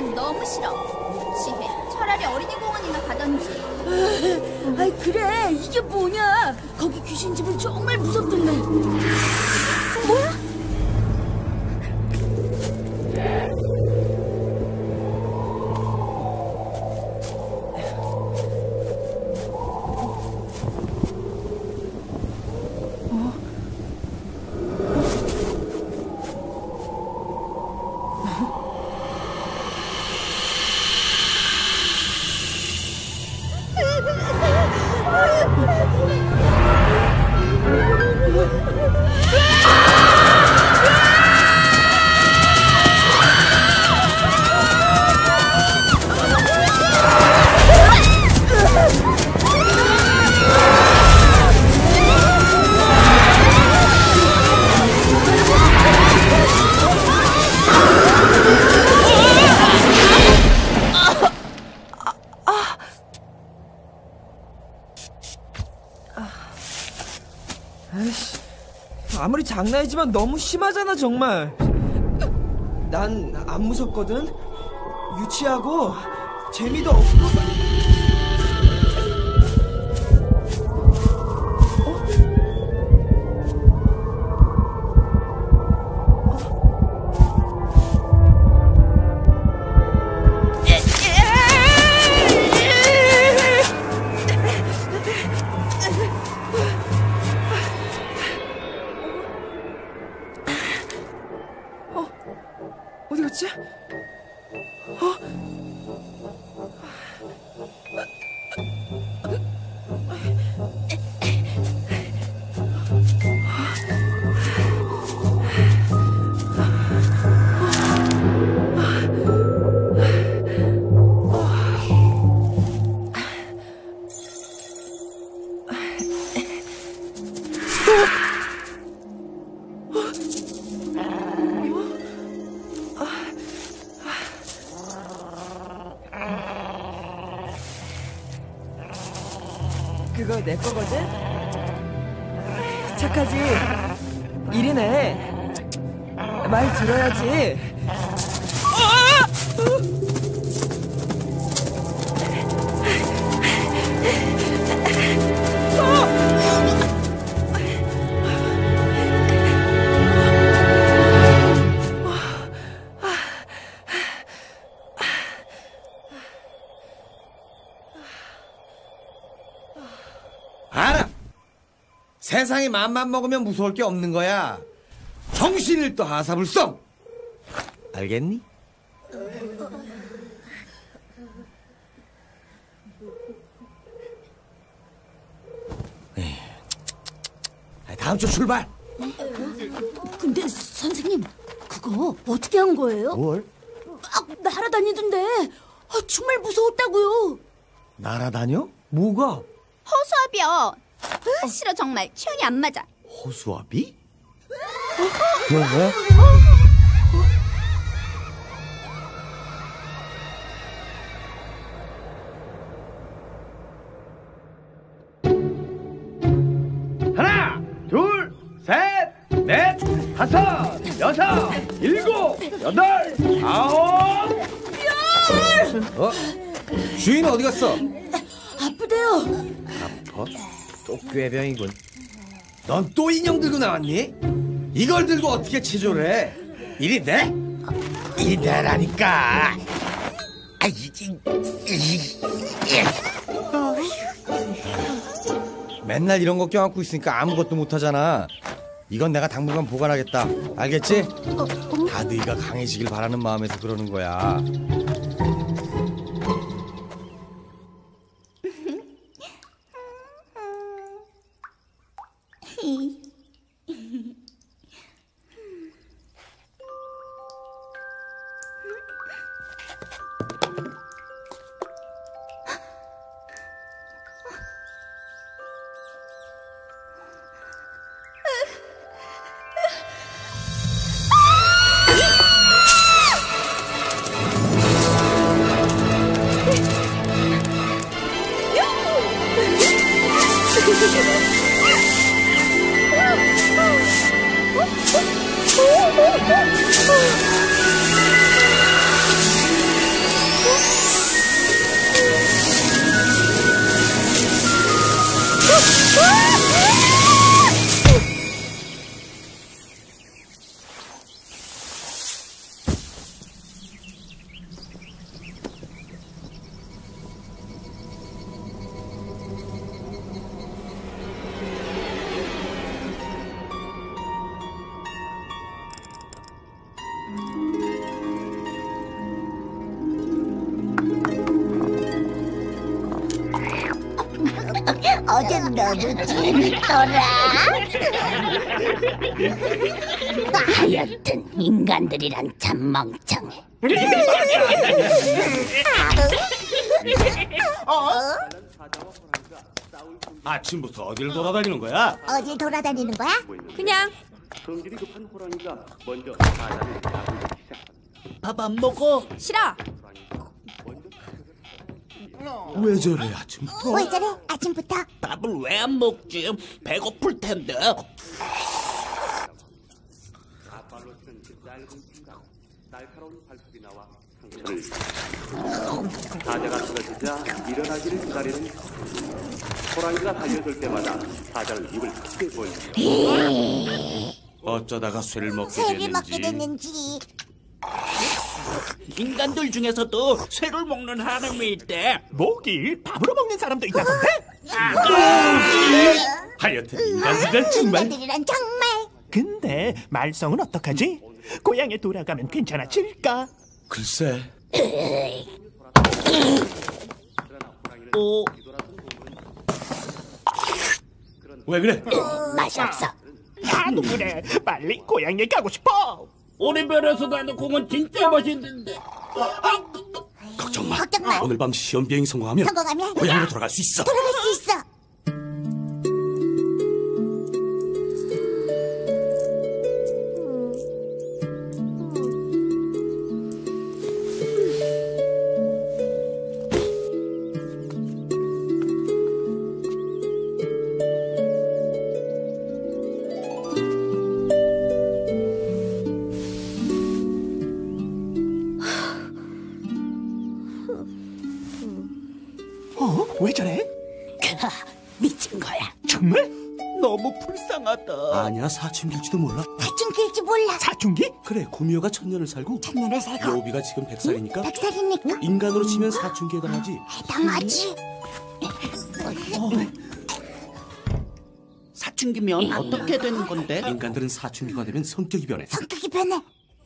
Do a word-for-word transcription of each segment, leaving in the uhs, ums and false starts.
난 너무 싫어. 지혜, 차라리 어린이 공원이나 가던지. 아이 그래, 이게 뭐냐. 거기 귀신집은 정말 무섭던데. 뭐야? 아무리 장난이지만 너무 심하잖아 정말. 난 안 무섭거든. 유치하고 재미도 없고. 그거 내 거거든? 착하지? 일이네. 말 들어야지. 알아! 세상에 맘만 먹으면 무서울 게 없는 거야. 정신일도 하사불성! 알겠니? 다음 주 출발! 근데 선생님, 그거 어떻게 한 거예요? 뭘? 막 날아다니던데. 아, 정말 무서웠다고요. 날아다녀? 뭐가? 허수아비요. 어? 싫어 정말. 취향이 안 맞아. 허수아비? 왜? 왜? 하나, 둘, 셋, 넷, 다섯, 여섯, 일곱, 여덟, 아홉, 열! 어? 주인 어디 갔어? 아프대요. 아파? 또 꾀병이군. 넌 또 인형 들고 나왔니? 이걸 들고 어떻게 체조를 해? 이리 내? 이리 내라니까. 아, 이지. 맨날 이런 거 껴안고 있으니까 아무것도 못하잖아. 이건 내가 당분간 보관하겠다. 알겠지? 다 네가 강해지길 바라는 마음에서 그러는 거야. Oh, oh, oh, oh. 어제 너무 재밌더라. 하여튼 인간들이란 참 멍청해. 어? 아침부터 어딜 돌아다니는 거야? 어딜 돌아다니는 거야? 그냥 성질이 급한 호랑이가 먼저 사자를 잡고 밥 안 먹어? 싫어. 왜 저래 아침부터? 왜 저래 아침부터? 밥을 왜 안 먹지? 배고플 텐데. 날카로운 발톱이 나와 상처를 사자가 쓰러지자 일어나기를 기다리는 호랑이가 달려들 때마다 사자를 입을 크게 벌리고 어쩌다가 쇠를 먹게 쇠를 됐는지, 먹게 됐는지. 인간들 중에서도 쇠를 먹는 사람이 있대. 모기 밥으로 먹는 사람도 있다던데? 아, 하여튼 인간들은 정말 인간들이란 정말. 근데 말썽은 어떡하지? 고향에 돌아가면 괜찮아질까? 글쎄. 어. 왜 그래? 맛이 없어. 나도 그래. 빨리 고향에 가고 싶어. 우리 별에서도 하는 공은 진짜 맛있는데. 걱정 마. 걱정 마. 오늘 밤 시험 비행 성공하면, 성공하면 고향으로 돌아갈 수 있어. 돌아갈 수 있어. 왜 저래? 미친 거야. 정말? 너무 불쌍하다. 아니야, 사춘기일지도 몰라. 사춘기일지 몰라. 사춘기? 그래, 구미호가 천년을 살고 천년을 살고 요비가 지금 백 살이니까 응? 백 살이니까 인간으로 치면 사춘기에 해당하지. 해당하지. 어. 사춘기면 어떻게 되는 건데? 인간들은 사춘기가 되면 성격이 변해. 성격이 변해.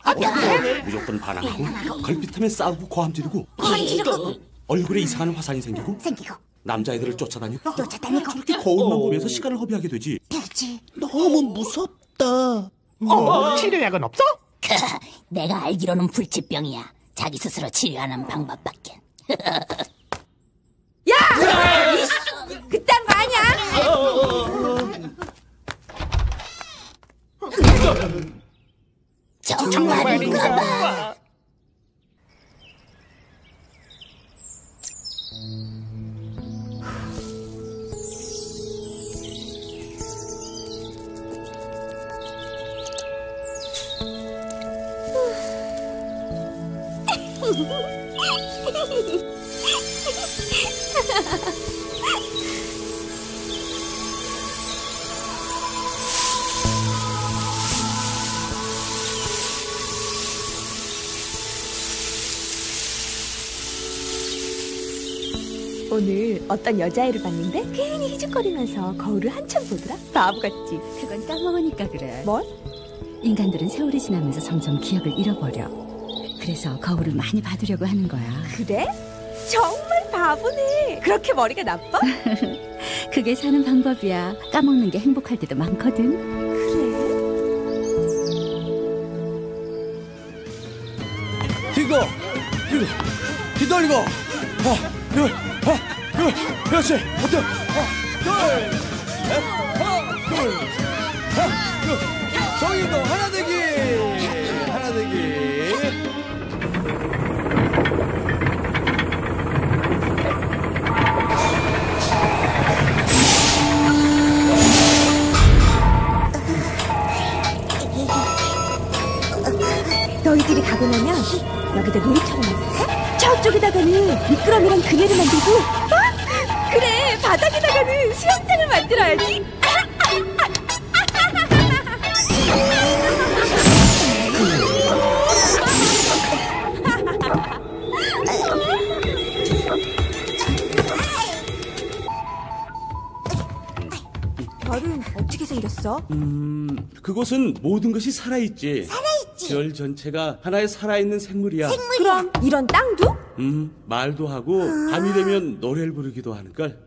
어떻게? 무조건 반항하고 걸핏하면 싸우고 고함 지르고 고함 지르고 얼굴에 이상한 화상이 생기고 생기고 남자애들을 쫓아다니고 쫓아다니고 그렇게 거울만 보면서 시간을 허비하게 되지. 되지. 너무 무섭다. 어, 치료약은 없어? 내가 알기로는 불치병이야. 자기 스스로 치료하는 방법밖에. 야! 그딴 거 아니야? 정말인가 봐. 오늘 어떤 여자애를 봤는데 괜히 희죽거리면서 거울을 한참 보더라. 바보같지. 그건 까먹으니까 그래. 뭘? 인간들은 세월이 지나면서 점점 기억을 잃어버려. 그래서 거울을 많이 봐두려고 하는 거야. 그래? 정말 바보네. 그렇게 머리가 나빠? 그게 사는 방법이야. 까먹는 게 행복할 때도 많거든. 그래? 들고! 기다리고! 하! 둘! 하! 둘! 그렇지! 어때? 하! 둘! 하! 둘! 하! 둘! 정의도 하나 되기! 하나 되기! 너희들이 가고 나면 여기다 놀이터를 만들어. 저쪽에다가는 미끄럼이랑 그네를 만들고, 어? 그래, 바닥에다가는 수영장을 만들어야지. 별은 어떻게 생겼어? 음, 그곳은 모든 것이 살아있지. 살아있지. 별 전체가 하나의 살아있는 생물이야. 생물이야. 그럼 이런 땅도? 음, 말도 하고, 밤이 되면 노래를 부르기도 하는걸.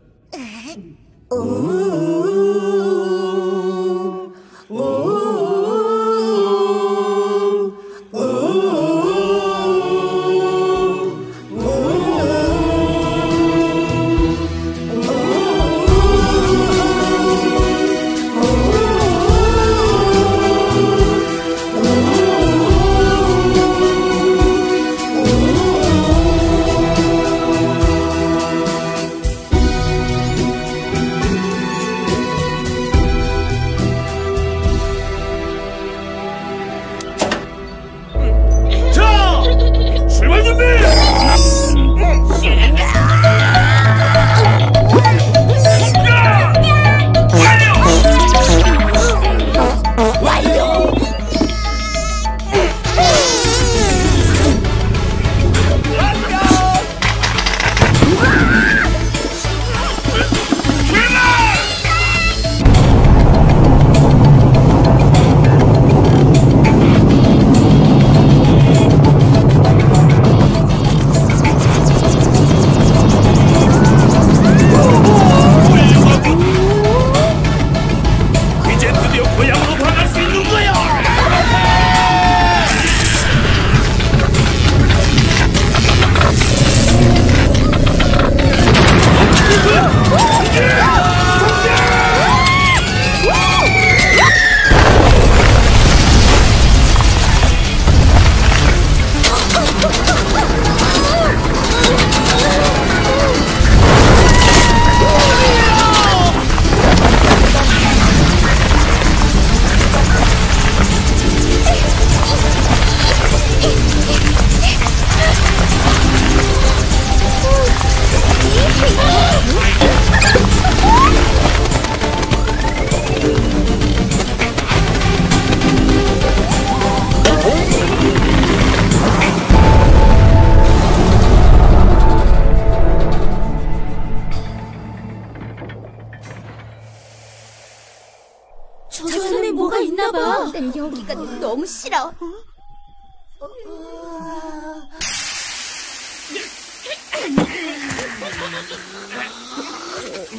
여기가 너무 싫어.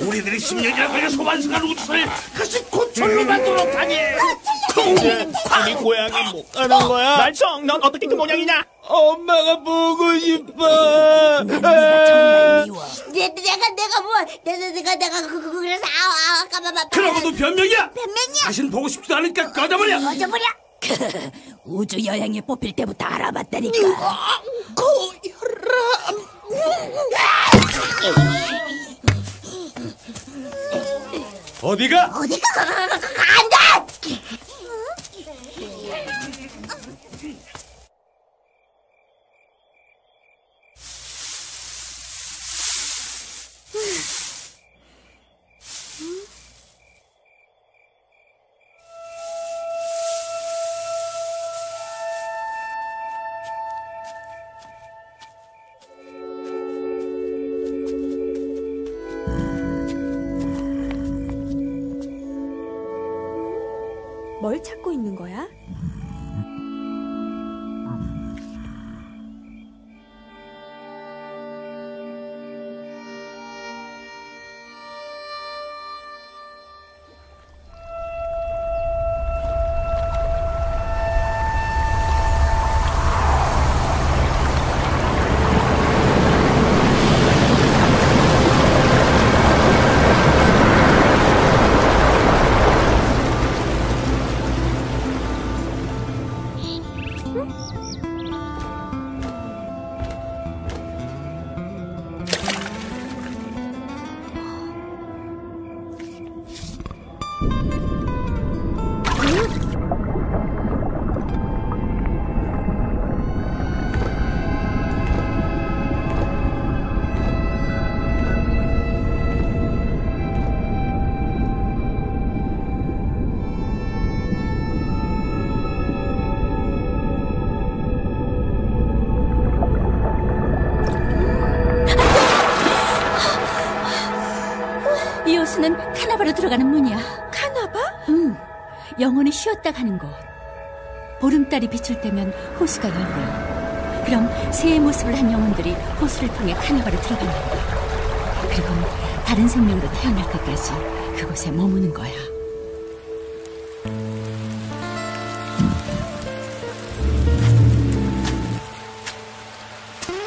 우리들이 십 년이나 소반스가 우주선을 다시 고철로 만들었다니. 고철로? 아니 고향이 못 가는 거야? 말썽, 넌 어떻게 그 모양이냐? 엄마가 보고 싶어. 정말 미워. 내가 내가 뭐 내가 내가 내가 그래서 아 아까만 그러고도 변명이야. 변명이야. 다신 보고 싶지도 않으니까 꺼져버려. 꺼져버려. 우주 여행에 뽑힐 때부터 알아봤다니까. 고혈압. 어디가? 어디가? 안 돼! 뭘 찾고 있는 거야? 카나바로 들어가는 문이야. 카나바? 응. 영혼이 쉬었다 가는 곳. 보름달이 비출 때면 호수가 열려. 그럼 새의 모습을 한 영혼들이 호수를 통해 카나바로 들어간다. 그리고 다른 생명으로 태어날 것까지 그곳에 머무는 거야.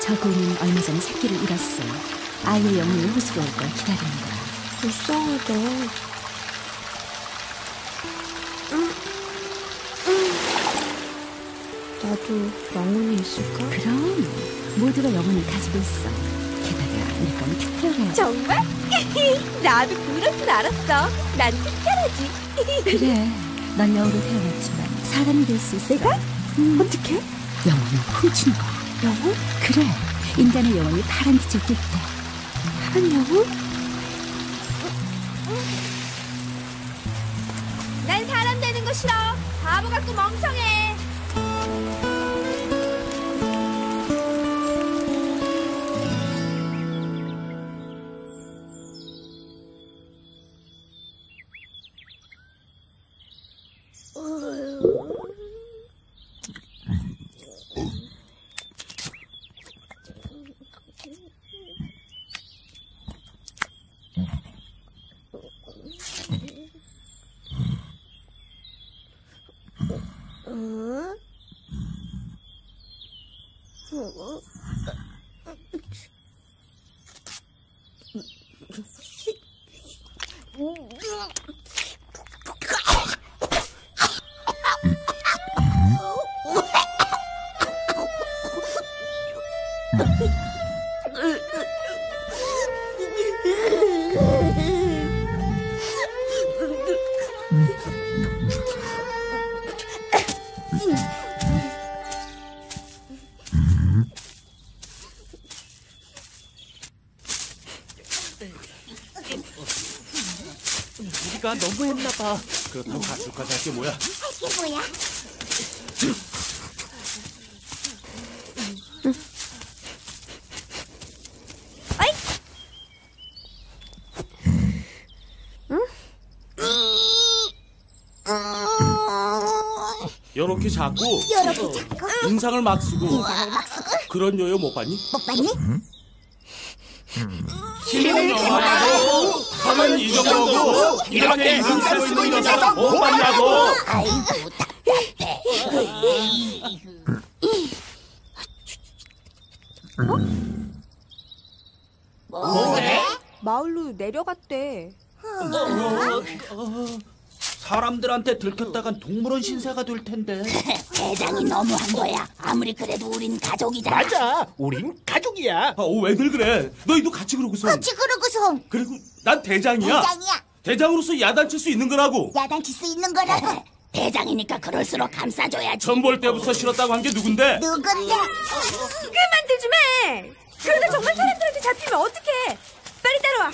저 고인은 얼마 전에 새끼를 잃었어. 아이의 영혼을 호수로 올 걸 기다리는 거야. 불쌍하다. 응. 응. 나도 영혼이 있을까? 그럼 모두가 영혼을 가지고 있어. 그러니까 특별해. 정말? 나도 그럴 줄 알았어. 난 특별하지. 그래, 난 영으로 태어났지만 사람이 될 수 있어. 내가? 음. 어떻게? 영혼을 훔치는 거야. 영혼? 그래, 인간의 영혼이 파란 빛을 띠 때. 파란 영혼? 난 사람 되는 거 싫어. 바보 같고 멍청해. 우리가 너무했나봐. 그렇다고 가출까지 할 게 뭐야? 할 게 뭐야? 이렇게 자꾸 인상을 막 쓰고 그런 여여 못 봤니? 못 봤니? 신을 좋아하고 가만 잊어버리고 이렇게 인상 쓰고 있는 여자 못 봤냐고. 아이고 답답해. 어? 뭐래? 마을로 내려갔대. 사람들한테 들켰다간 동물원 신세가 될 텐데. 대장이 너무한 거야. 아무리 그래도 우린 가족이잖아. 맞아, 우린 가족이야. 아, 어, 왜들 그래? 너희도 같이 그러고서. 같이 그러고서. 그리고 난 대장이야. 대장이야. 대장으로서 야단칠 수 있는 거라고. 야단칠 수 있는 거라고. 대장이니까 그럴수록 감싸줘야지. 처음 볼 때부터 싫었다고 한 게 누군데? 누군데? 그만들 좀 해. 그러다 정말 사람들한테 잡히면 어떡해. 빨리 따라와.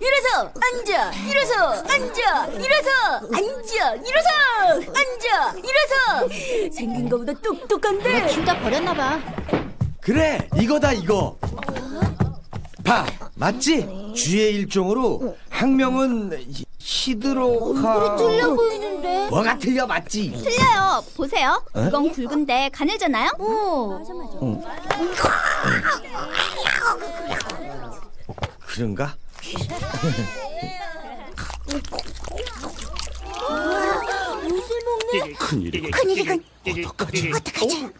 일어서 앉아. 일어서 앉아. 일어서 앉아. 일어서 앉아. 일어서. 생긴 거보다 똑똑한데. 키우다 버렸나 봐. 그래, 이거다 이거. 봐, 맞지? 쥐의 일종으로 학명은 히드로카. 틀려 보이는데. 뭐가 틀려? 맞지? 틀려요. 보세요. 어? 이건 굵은데 가늘잖아요. 오. 맞아 맞아. 응. 그런가? 무슨 먹네? 큰일이군. 큰일이군. 어떡하지? 어떡하지?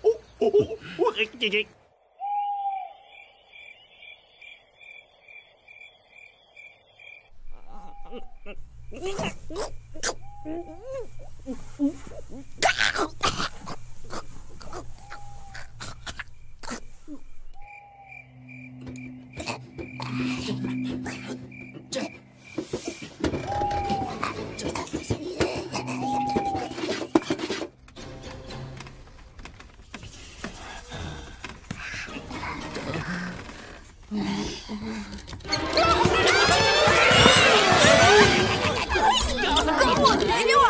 내려와!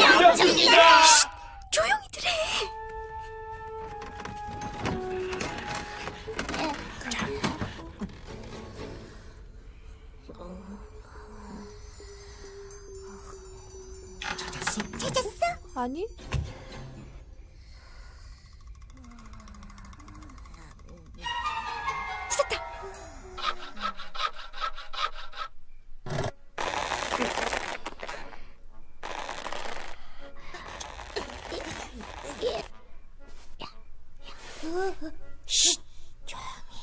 영정이다. 조용히들 해. 자. 찾았어? 찾았어? 아니. 쉿! 조용히.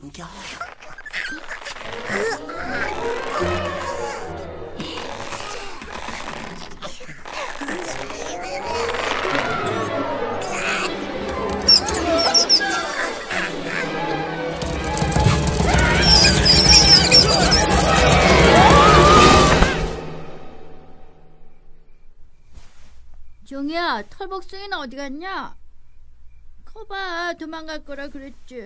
당겨. 종이야, 털복숭이는 어디 갔냐? 커봐, 도망갈 거라 그랬지.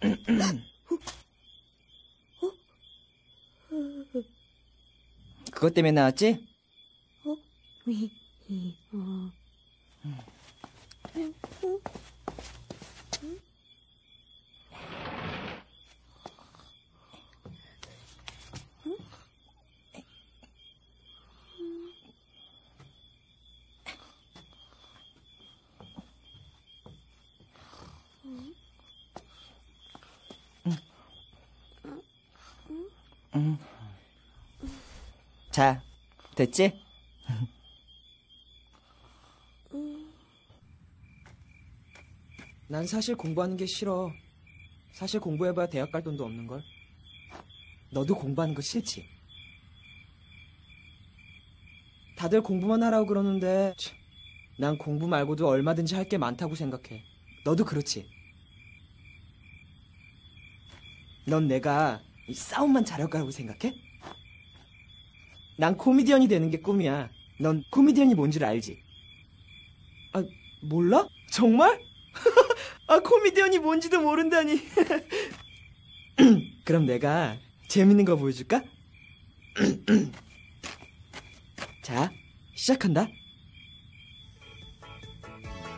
음. 그것 때문에 나왔지? 어? 어. 음. 자, 됐지? 난 사실 공부하는 게 싫어. 사실 공부해봐야 대학 갈 돈도 없는걸. 너도 공부하는 거 싫지? 다들 공부만 하라고 그러는데 난 공부 말고도 얼마든지 할 게 많다고 생각해. 너도 그렇지? 넌 내가 이 싸움만 잘할 거라고 생각해? 난 코미디언이 되는 게 꿈이야. 넌 코미디언이 뭔 줄 알지? 아, 몰라? 정말? 아, 코미디언이 뭔지도 모른다니. 그럼 내가 재밌는 거 보여줄까? 자, 시작한다.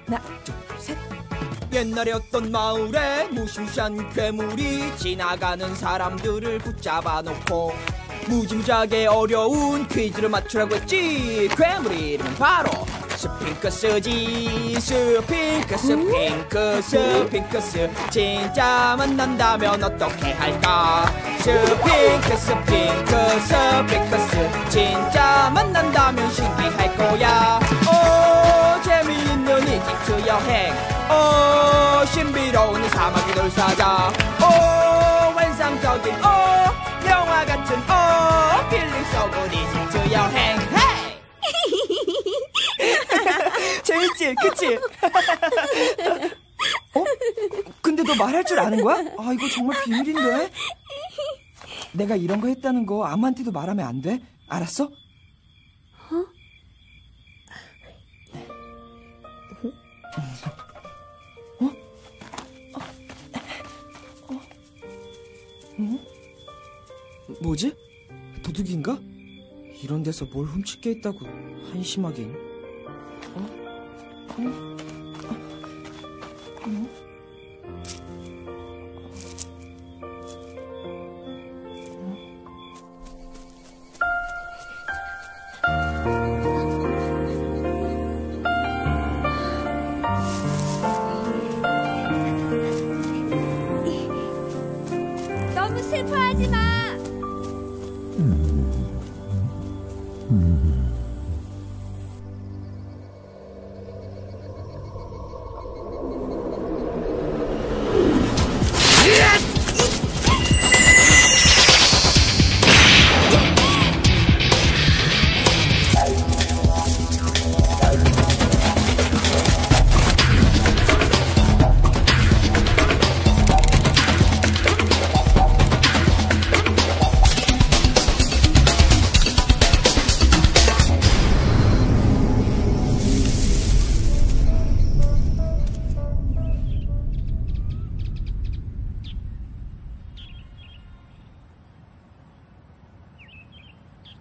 하나, 둘, 셋. 옛날에 어떤 마을에 무시무시한 괴물이 지나가는 사람들을 붙잡아 놓고 무지무지하게 어려운 퀴즈를 맞추라고 했지. 괴물의 이름은 바로 스핑크스지. 스핑크 스핑크 스핑크스. 진짜 만난다면 어떻게 할까? 스핑크 스핑크 스핑크스. 진짜 만난다면 신기할 거야. 오, 재미있는 이집트 여행. 오, 신비로운 사막의 돌사자. 오, 환상적인 오, 영화 같은 오, 필링 속은 이집트 여행. 재밌지? 그치? 어? 근데 너 말할 줄 아는 거야? 아, 이거 정말 비밀인데? 내가 이런 거 했다는 거 아무한테도 말하면 안 돼? 알았어? 어? 어? 어? 어? 응? 뭐지? 도둑인가? 이런 데서 뭘 훔치게 했다고 한심하긴. 너무 슬퍼하지 마.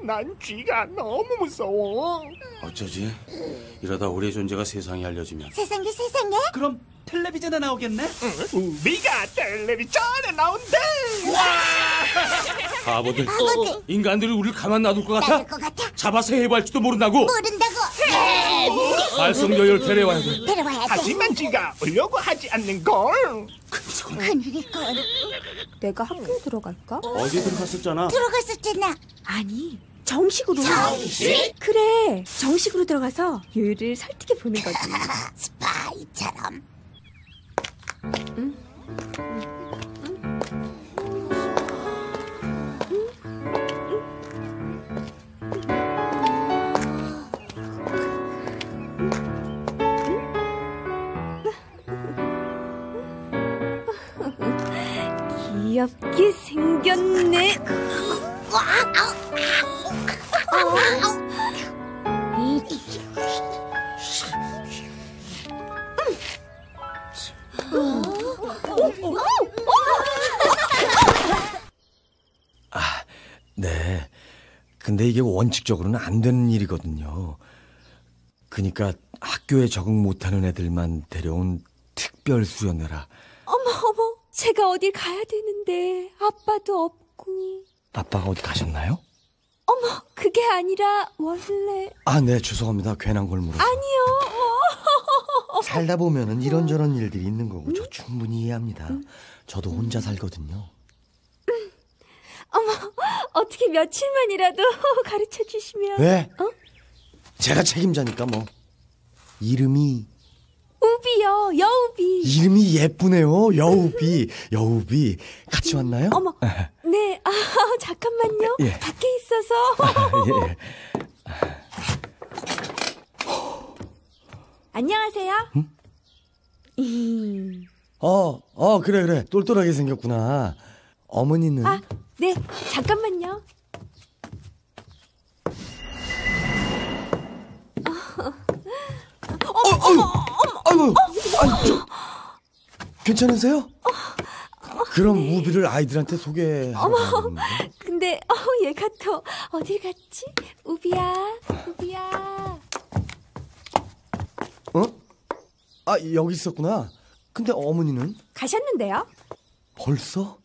난 쥐가 너무 무서워. 어쩌지? 이러다 우리의 존재가 세상에 알려지면. 세상에 세상에? 그럼 텔레비전에 나오겠네? 응. 우리가 텔레비전에 나온대. 와! 바보들. 바보들. 인간들이 우리를 가만 놔둘 것 같아? 놔둘 것 같아? 잡아서 해부할지도 모른다고? 모른다고. 발성여열 데려와야 돼. 데려와야 돼. 하지만 쥐가 오려고 하지 않는 걸. 큰일이군. 큰일이군. 내가 학교에 들어갈까? 어제 들어갔었잖아. 들어갔었잖아. 아니, 정식으로. 정식? 그래, 정식으로 들어가서 요유를 설득해 보는 거지. 스파이처럼. 응? 귀엽게 생겼네. 아, 네. 근데 이게 원칙적으로는 안 되는 일이거든요. 그러니까 학교에 적응 못하는 애들만 데려온 특별 수련회라. 어머 어머. 제가 어딜 가야 되는데 아빠도 없고. 아빠가 어디 가셨나요? 어머, 그게 아니라 원래. 아, 네, 죄송합니다. 괜한 걸 물어서. 아니요. 살다 보면은 이런저런 일들이 있는 거고. 음? 저 충분히 이해합니다. 음. 저도 혼자 살거든요. 음. 어머, 어떻게 며칠만이라도 가르쳐 주시면. 네? 어? 제가 책임자니까 뭐. 이름이 우비요, 여우비. 이름이 예쁘네요, 여우비. 여우비, 같이 왔나요? 어머, 네, 아, 잠깐만요. 예. 밖에 있어서. 예. 안녕하세요. 음? 음. 어, 어, 그래, 그래. 똘똘하게 생겼구나. 어머니는? 아, 네, 잠깐만요. 어머, 어머, 어머. 아이고, 아니, 저, 괜찮으세요? 어, 어, 그럼 네. 우비를 아이들한테 소개하러 어머, 근데 어, 얘가 또 어딜 갔지? 우비야, 우비야. 어? 아, 여기 있었구나. 근데 어머니는? 가셨는데요? 벌써?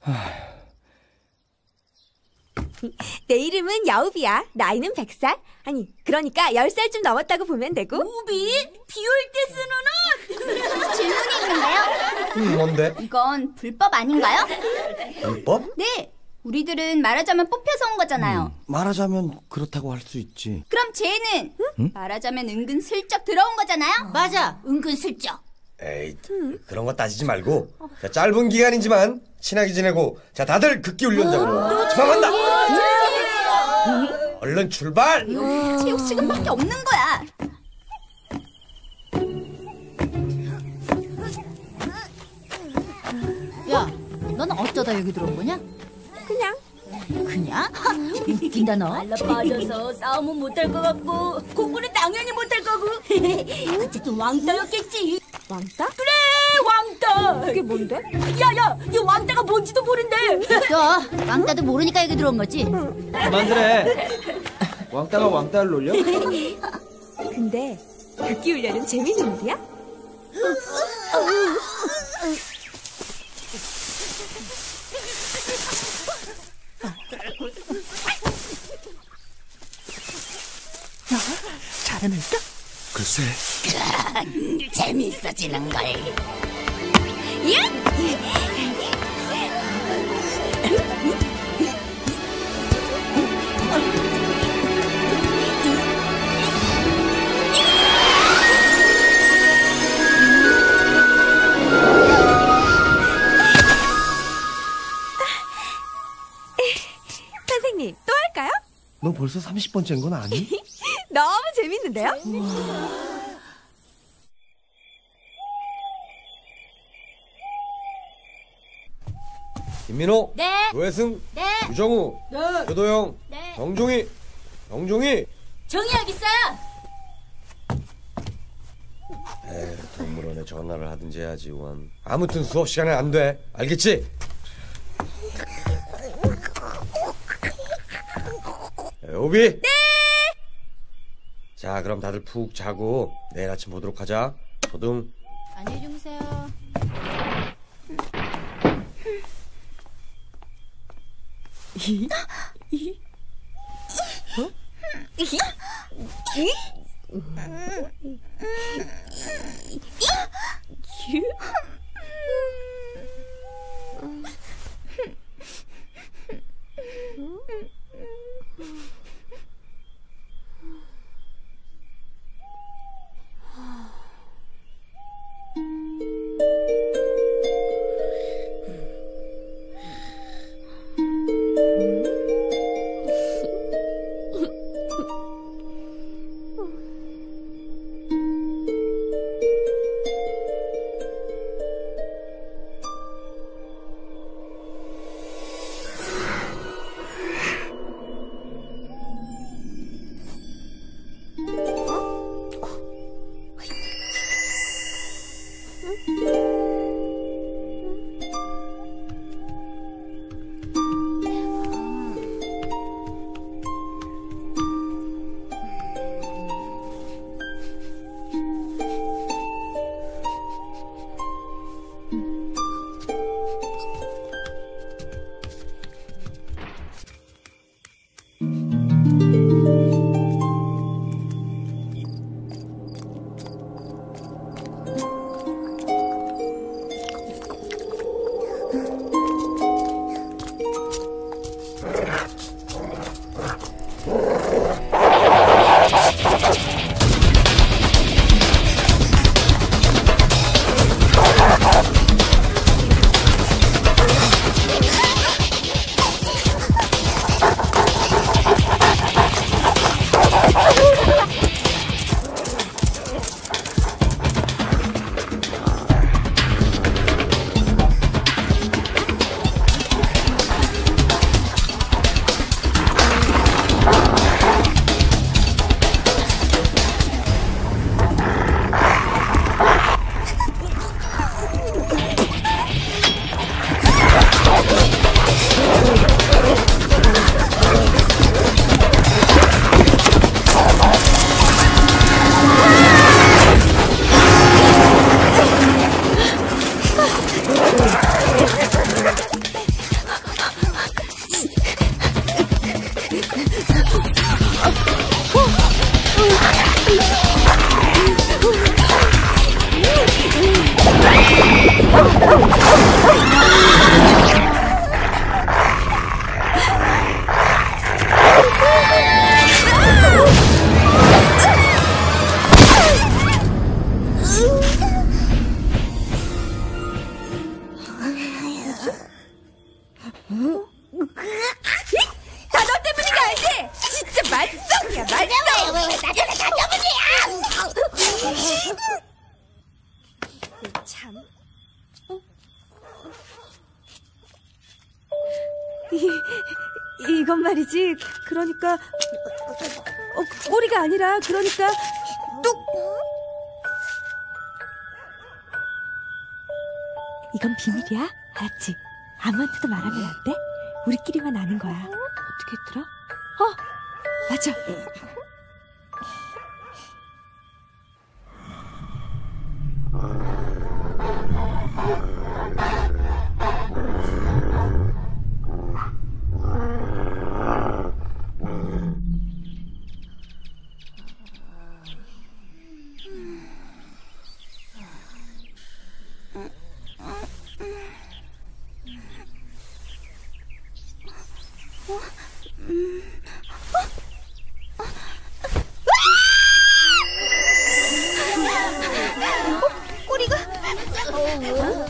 하... 내 이름은 여우비야. 나이는 백 살. 아니, 그러니까 열 살쯤 넘었다고 보면 되고. 우비? 비올 때 쓰는 옷? 질문이 있는데요. 음, 뭔데? 이건 불법 아닌가요? 불법? 네, 우리들은 말하자면 뽑혀서 온 거잖아요. 음, 말하자면 그렇다고 할 수 있지. 그럼 쟤는? 응? 응? 말하자면 은근슬쩍 들어온 거잖아요. 어. 맞아, 은근슬쩍. 에이, 음. 그런 거 따지지 말고. 자, 짧은 기간이지만 친하게 지내고. 자, 다들 극기 훈련장으로 출발한다. 음. 얼른 출발. 체육 시간밖에 없는 거야. 야, 넌 어쩌다 여기 들어온 거냐? 그냥. 그냥? 웃긴다 너. 말라 빠져서 싸움은 못할 것 같고 공부는 당연히 못할 거고. 어쨌든 왕따였겠지. 왕따? 그래, 왕따. 그게 뭔데? 야야, 이 왕따가 뭔지도 모른대. 야, 왕따도 모르니까 여기 들어온 거지. 그만 그래. 왕따가 왕따를 놀려? 근데 극기 훈련은 재밌는 일이야? 야, 잘해낼까? 글쎄. 재미있어지는 걸. 선생님, 또 할까요? 너 벌써 삼십 번째인 건 아니? 너무 재밌는데요? 우와. 김민호, 네. 노혜승, 네. 유정우, 네. 효도영, 네. 정종희, 정종희. 정이 여기 있어요. 에, 동물원에 전화를 하든지 해야지. 원. 아무튼 수업 시간에 안 돼. 알겠지? 요비? 네! 자, 그럼 다들 푹 자고 내일 아침 보도록 하자. 도둥. 안녕히 주무세요. 이건 말이지, 그러니까 어, 꼬리가 아니라 그러니까 뚝! 이건 비밀이야, 알았지? 아무한테도 말하면 안 돼? 우리끼리만 아는 거야. 어떻게 들어? 어! 맞아!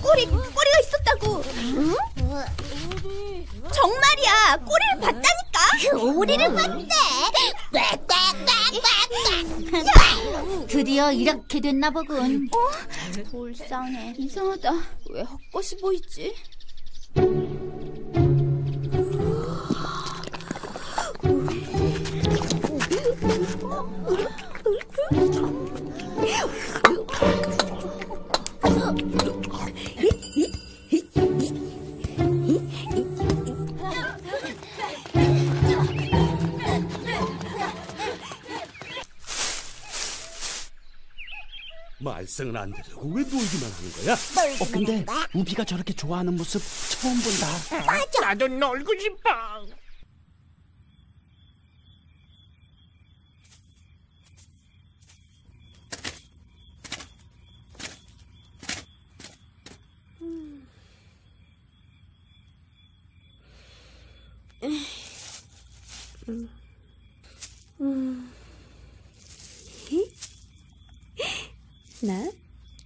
꼬리, 꼬리가 있었다고. 응? 정말이야, 꼬리를 봤다니까. 꼬리를 봤대. 드디어 이렇게 됐나 보군. 어? 불쌍해. 이상하다. 왜 헛것이 보이지? 말썽은 안 되려고 왜 놀기만 하는 거야? 놀기만 어, 근데 한다? 우비가 저렇게 좋아하는 모습 처음 본다. 맞아. 나도 놀고 싶어. 음. 음. 음. 하나,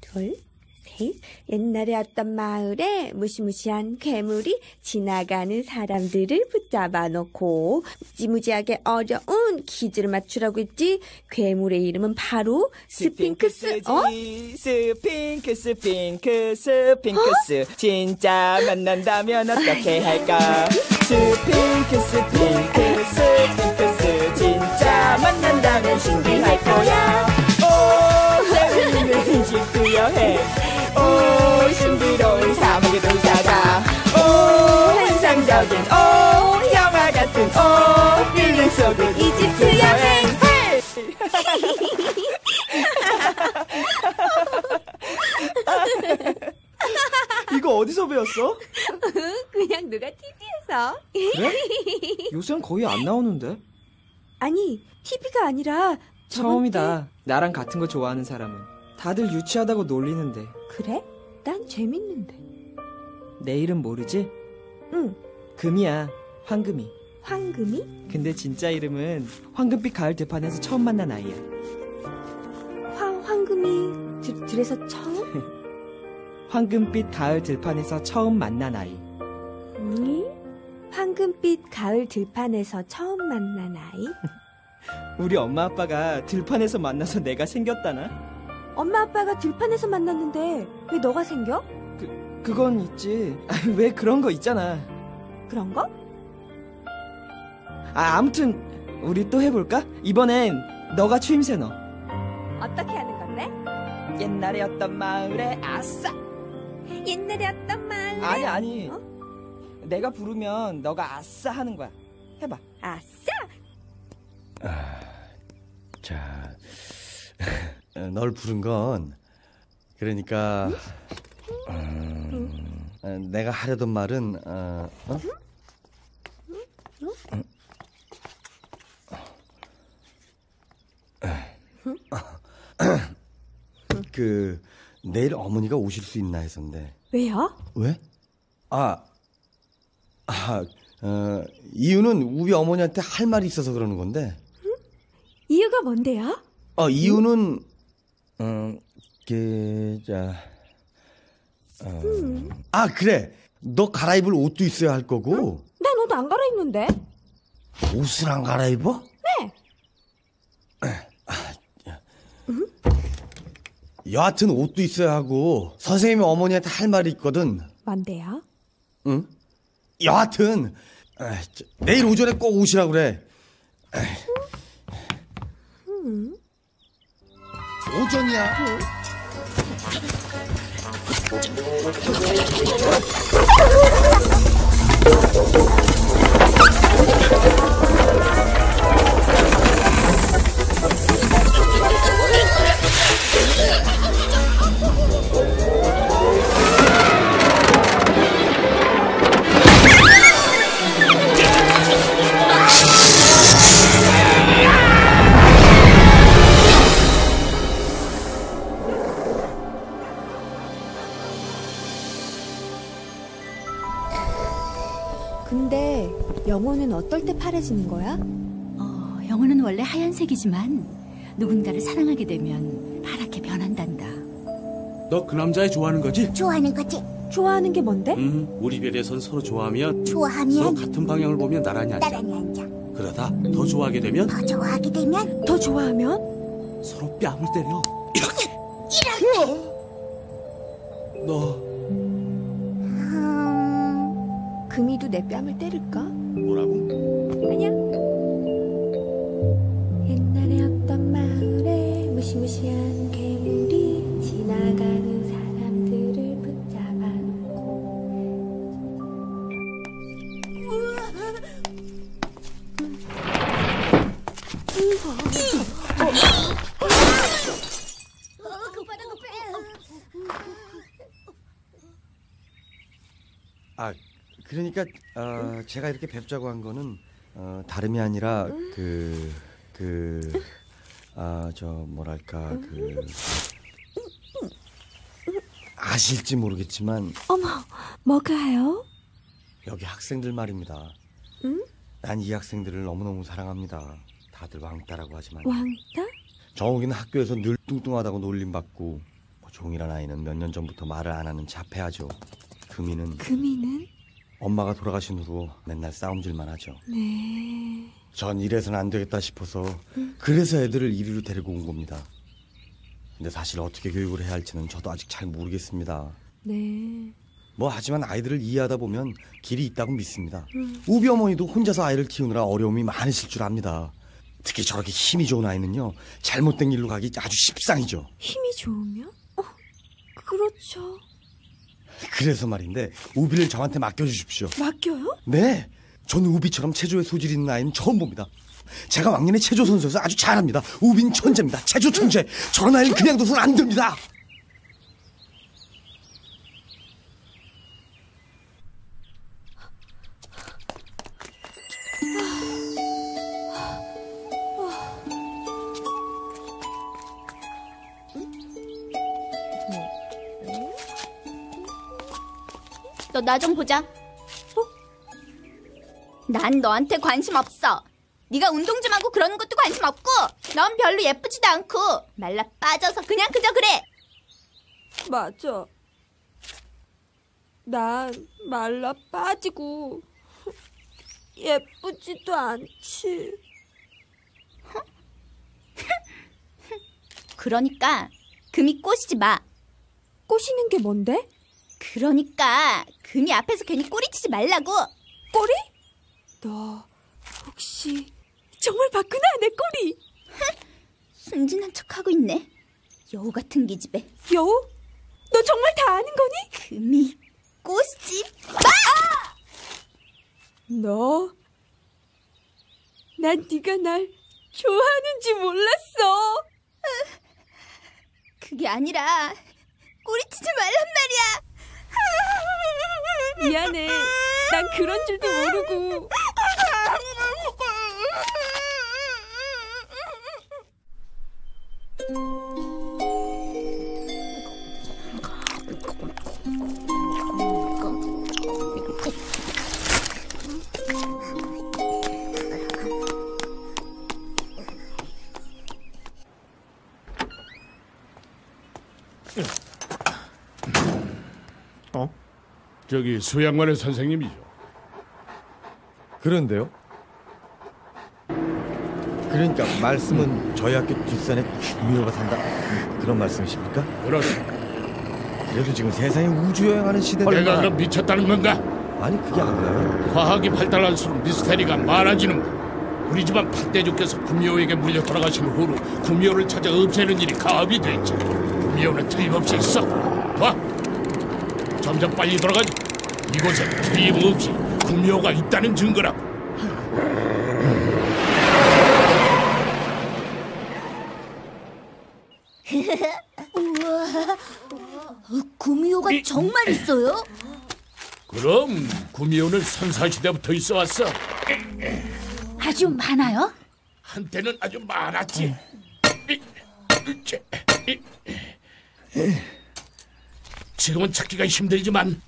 둘, 셋. 옛날에 어떤 마을에 무시무시한 괴물이 지나가는 사람들을 붙잡아 놓고 무지무지하게 어려운 퀴즈를 맞추라고 했지. 괴물의 이름은 바로 스핑크스. 스핑크스지. 어? 스핑크스, 스핑크스, 스핑크스. 어? 진짜 만난다면 어떻게 할까? 스핑크스, 스핑크스, 스핑크스. 진짜 만난다면 신기할 거야. 구여해. 오, 신비로운 사무도사가. 오, 환상적인. 오, 영화 같은. 오, 빌림 속은 이집트 여행. 이거 어디서 배웠어? 그냥 누가 티비에서. 그래? 요새는 거의 안 나오는데. 아니, 티비가 아니라 처음이다. 때... 나랑 같은 거 좋아하는 사람은. 다들 유치하다고 놀리는데. 그래? 난 재밌는데. 내 이름 모르지? 응. 금이야. 황금이. 황금이? 근데 진짜 이름은 황금빛 가을 들판에서 처음 만난 아이야. 황, 황금이 드, 들에서 처음? 황금빛 가을 들판에서 처음 만난 아이. 응? 황금빛 가을 들판에서 처음 만난 아이? 우리 엄마 아빠가 들판에서 만나서 내가 생겼다나? 엄마 아빠가 들판에서 만났는데 왜 너가 생겨? 그, 그건 있지. 왜 그런 거 있잖아. 그런 거? 아, 아무튼 우리 또 해볼까? 이번엔 너가 추임새 넣어. 어떻게 하는 건데? 옛날에 어떤 마을에 아싸! 옛날에 어떤 마을에? 아니, 아니. 어? 내가 부르면 너가 아싸 하는 거야. 해봐. 아싸! 아, 자... 널 부른 건 그러니까 음, 음, 내가 하려던 말은 어? 어? 음? 그 내일 어머니가 오실 수 있나 해서인데. 왜요? 왜? 아, 아 어, 이유는 우리 어머니한테 할 말이 있어서 그러는 건데. 음? 이유가 뭔데요? 어, 이유는 음, 계자. 어. 음. 아, 그래. 너 갈아입을 옷도 있어야 할 거고. 응? 난 옷 안 갈아입는데. 옷을 안 갈아입어? 네. 음? 여하튼 옷도 있어야 하고 선생님이 어머니한테 할 말이 있거든. 뭔데요? 응? 여하튼 아, 저, 내일 오전에 꼭 오시라고 그래. 음. 오전이야. 응. 근데 영혼은 어떨 때 파래지는 거야? 어, 영혼은 원래 하얀색이지만 누군가를 사랑하게 되면 파랗게 변한단다. 너 그 남자애 좋아하는 거지? 좋아하는 거지. 좋아하는 게 뭔데? 음, 우리 별에선 서로 좋아하면 좋아하면 서로 같은 방향을 보면 나란히 앉아. 나란히 앉아. 그러다 음. 더 좋아하게 되면 더 좋아하게 되면 더 좋아하면 서로 뺨을 때려. 이렇게 이렇게. 어? 너 금이도 내 뺨을 때릴까? 뭐라고? 아니야. 옛날에 어떤 마을에 무시무시한 괴물이 지나가는 사람들을 붙잡아 놓고. 음. 어, 그 바닥 아, 그러니까 어, 응? 제가 이렇게 뵙자고 한 거는 어, 다름이 아니라 그, 그, 아, 저 뭐랄까 그 아실지 모르겠지만 어머, 뭐가요? 여기 학생들 말입니다. 응? 난 이 학생들을 너무너무 사랑합니다. 다들 왕따라고 하지만 왕따? 정욱이는 학교에서 늘 뚱뚱하다고 놀림받고 뭐 종이란 아이는 몇 년 전부터 말을 안 하는 자폐아죠. 금이는 금이는? 엄마가 돌아가신 후로 맨날 싸움질만 하죠. 네. 전 이래선 안 되겠다 싶어서 응. 그래서 애들을 이리로 데리고 온 겁니다. 근데 사실 어떻게 교육을 해야 할지는 저도 아직 잘 모르겠습니다. 네. 뭐 하지만 아이들을 이해하다 보면 길이 있다고 믿습니다. 음. 우비 어머니도 혼자서 아이를 키우느라 어려움이 많으실 줄 압니다. 특히 저렇게 힘이 좋은 아이는요. 잘못된 길로 가기 아주 십상이죠. 힘이 좋으면? 어, 그렇죠. 그래서 말인데 우비를 저한테 맡겨주십시오. 맡겨요? 네. 저는 우비처럼 체조에 소질 있는 아이는 처음 봅니다. 제가 왕년에 체조 선수여서 아주 잘합니다. 우빈 천재입니다. 체조 천재. 저런 아이는 그냥 둬서는 안 됩니다. 너 나 좀 보자. 어? 난 너한테 관심 없어. 네가 운동 좀 하고 그러는 것도 관심 없고 넌 별로 예쁘지도 않고 말라 빠져서 그냥 그저 그래. 맞아. 난 말라 빠지고 예쁘지도 않지. 그러니까 금이 꼬시지 마. 꼬시는 게 뭔데? 그러니까 금이 앞에서 괜히 꼬리치지 말라고. 꼬리? 너 혹시... 정말 봤구나, 내 꼬리! 순진한 척하고 있네. 여우 같은 기집애. 여우? 너 정말 다 아는 거니? 금이 꼬시지 마! 너... 난 네가 날 좋아하는지 몰랐어. 그게 아니라 꼬리치지 말란 말이야. 미안해. 난 그런 줄도 모르고... 어? 저기 수양원의 선생님이죠. 그런데요? 그러니까 말씀은 저희 학교 뒷산에 미호가 산다 그런 말씀이십니까? 그렇습니다. 그래도 지금 세상에 우주여행하는 시대다. 내가 그럼 미쳤다는 건가? 아니 그게 아니라 과학이 발달할수록 미스테리가 많아지는 거. 우리 집안 팔대주께서 구미호에게 물려 돌아가신 후로 구미호를 찾아 없애는 일이 가업이 됐지. 구미호는 틀림없이 있어. 봐, 점점 빨리 돌아가지. 이곳에 틀림없이 구미호가 있다는 증거라고. 우와, 구미호가 이, 정말 있어요? 그럼 구미호는 선사시대부터 있어왔어. 아주 많아요? 한때는 아주 많았지. 지금은 찾기가 힘들지만.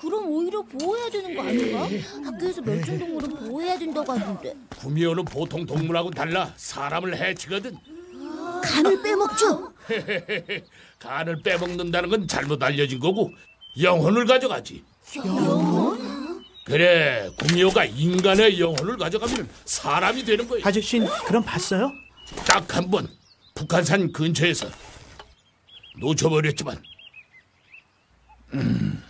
그럼 오히려 보호해야 되는 거 아닌가? 학교에서 멸종동물은 보호해야 된다고 하던데. 구미호는 보통 동물하고 달라 사람을 해치거든. 간을 빼먹죠? 간을 빼먹는다는 건 잘못 알려진 거고 영혼을 가져가지. 영혼? 그래, 구미호가 인간의 영혼을 가져가면 사람이 되는 거야. 아저씨는 그럼 봤어요? 딱 한 번, 북한산 근처에서 놓쳐버렸지만. 음.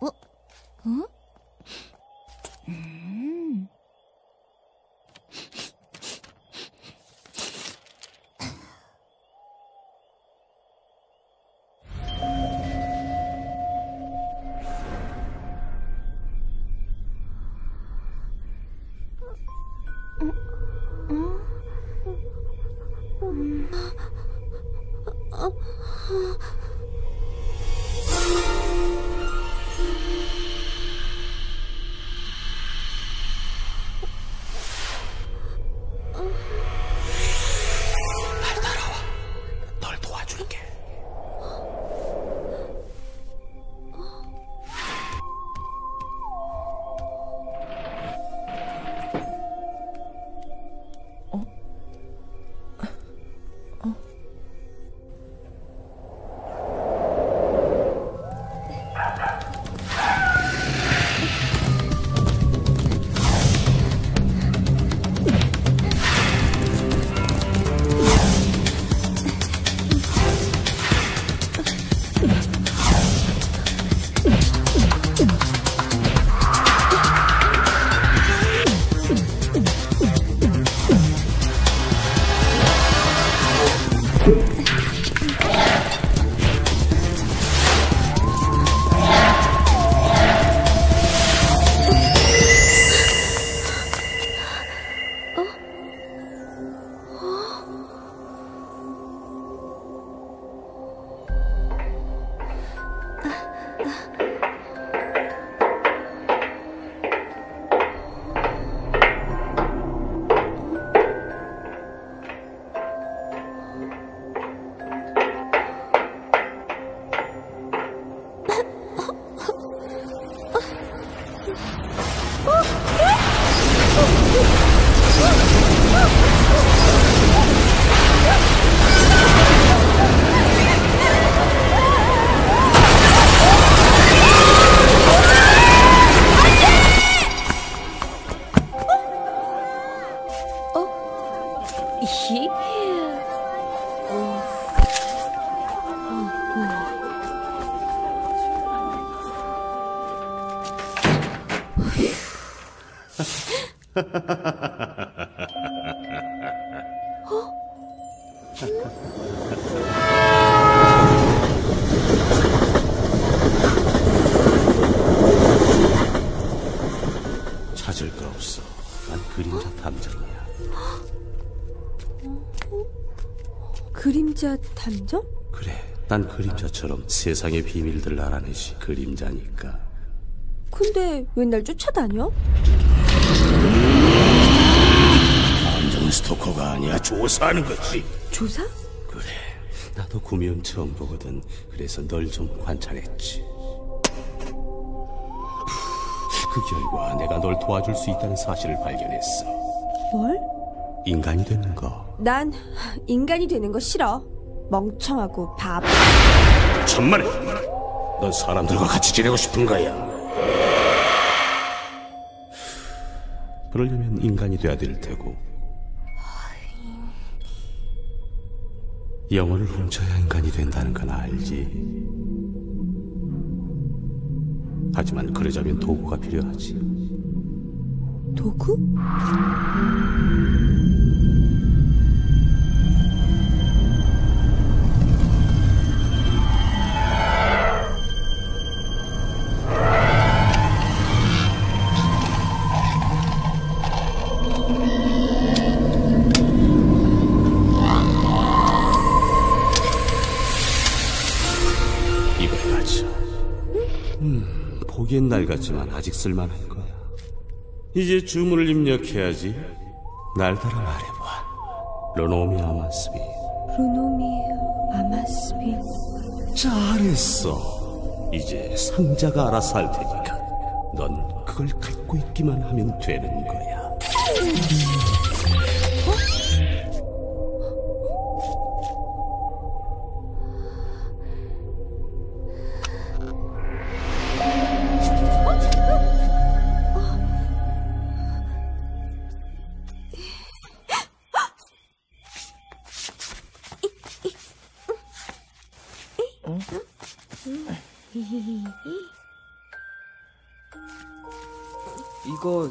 어? 어? 음. 찾을 거 없어. 난 그림자 탐정이야. 그림자 탐정? 그래, 난 그림자처럼 세상의 비밀들을 알아내지. 그림자니까. 근데 왜 날 쫓아다녀? 탐정은 스토커가 아니야. 조사하는 거지. 조사? 그래, 나도 구미원 처음 보거든. 그래서 널 좀 관찰했지. 그 결과 내가 널 도와줄 수 있다는 사실을 발견했어. 뭘? 인간이 되는 거. 난 인간이 되는 거 싫어. 멍청하고 바보. 천만에! 넌 사람들과 같이 지내고 싶은 거야. 그러려면 인간이 돼야 될 테고. 영혼을 훔쳐야 인간이 된다는 건 알지. 하지만 그러자면 도구가 필요하지. 도구? 이걸 가져. 음. 보기엔 낡았지만 아직 쓸만한 거야. 이제 주문을 입력해야지. 날 따라 말해봐. 로노미 아마스비. 로노미 아마스비. 잘했어. 이제 상자가 알아서 할 테니까 넌 그걸 갖고 있기만 하면 되는 거야. 이거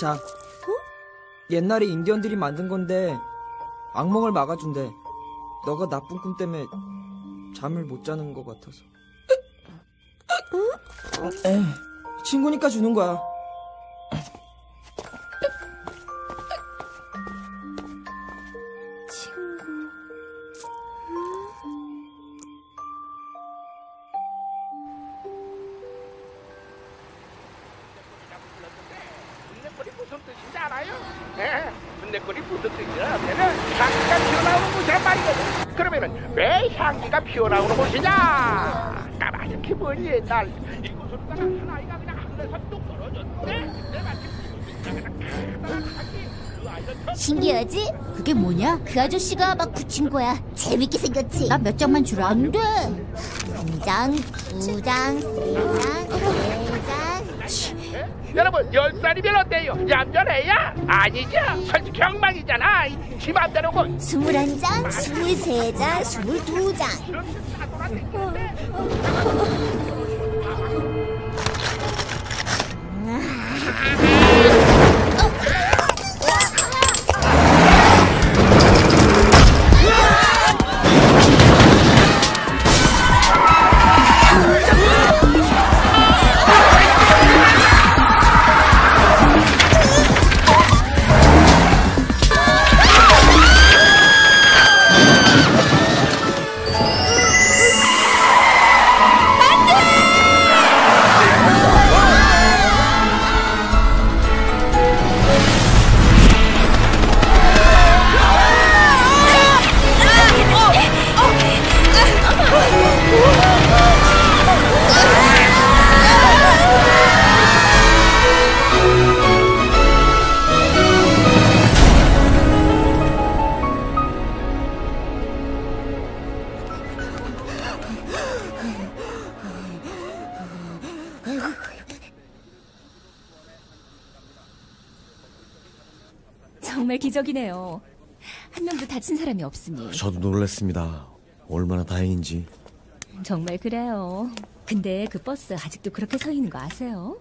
자, 옛날에 인디언들이 만든 건데 악몽을 막아준대. 너가 나쁜 꿈 때문에 잠을 못 자는 것 같아서. 친구니까 주는 거야. 피어나오는 곳이냐? 나 이렇게 멀리 날 이곳으로 가다 한 아이가 그냥 하늘에서 뚝 떨어졌네? 내가 지금 신기하지? 그게 뭐냐? 그 아저씨가 막 붙인 거야. 재밌게 생겼지? 나 몇 장만 주라. 안 돼! 한 장, 두 장, 세 장, 네 장. 여러분, 열 살이면 어때요? 얌전해야? 아니죠? 솔직히 엉망이잖아. 지 맘대로 고 스물한 장, 스물세 장, 스물두 장. 정말 기적이네요. 한 명도 다친 사람이 없으니. 저도 놀랐습니다. 얼마나 다행인지. 정말 그래요. 근데 그 버스 아직도 그렇게 서 있는 거 아세요?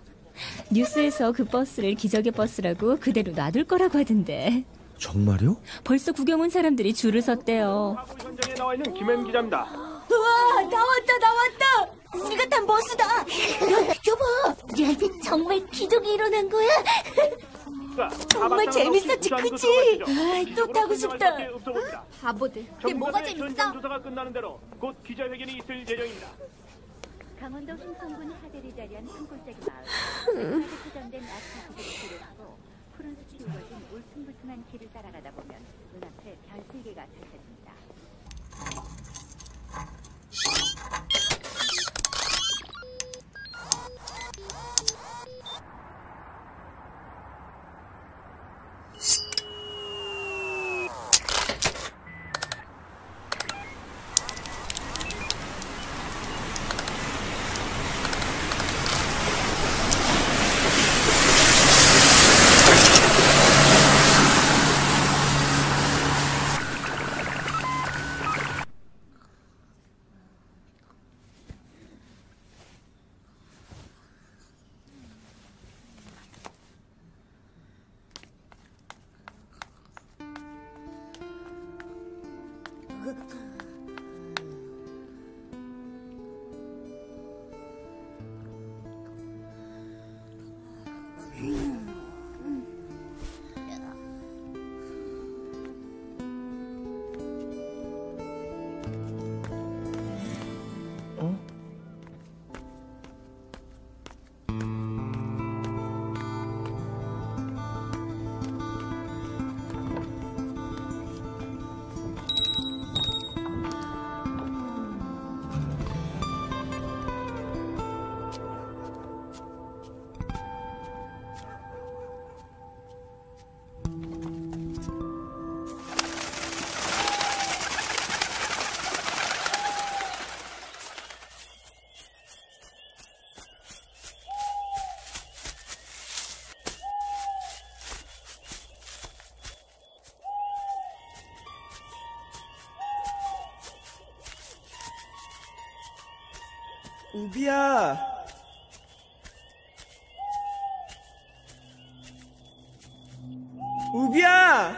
뉴스에서 그 버스를 기적의 버스라고 그대로 놔둘 거라고 하던데. 정말요? 벌써 구경 온 사람들이 줄을 섰대요. 현장에 나와 있는 김혜민 기자입니다. 우와, 나왔다 나왔다. 우리가 탄 버스다. 여보, 우리한테 정말 기적이 일어난 거야. 정말 재밌었지, 그치? 아이, 또 타고 싶다. 바보들, 이게 뭐가 재밌어? 조사가 끝나는 대로 곧 기자회견이 있을 예정입니다. 강원도 흥성군 하대리 자리한 산골짜기 마을. 하대 포장된 아스팔트 길을 따고 푸른숲이 이어진 울퉁불퉁한 길을 따라가다 보면 눈앞에 별 세 개가 펼쳐집니다. 요비야. 요비야.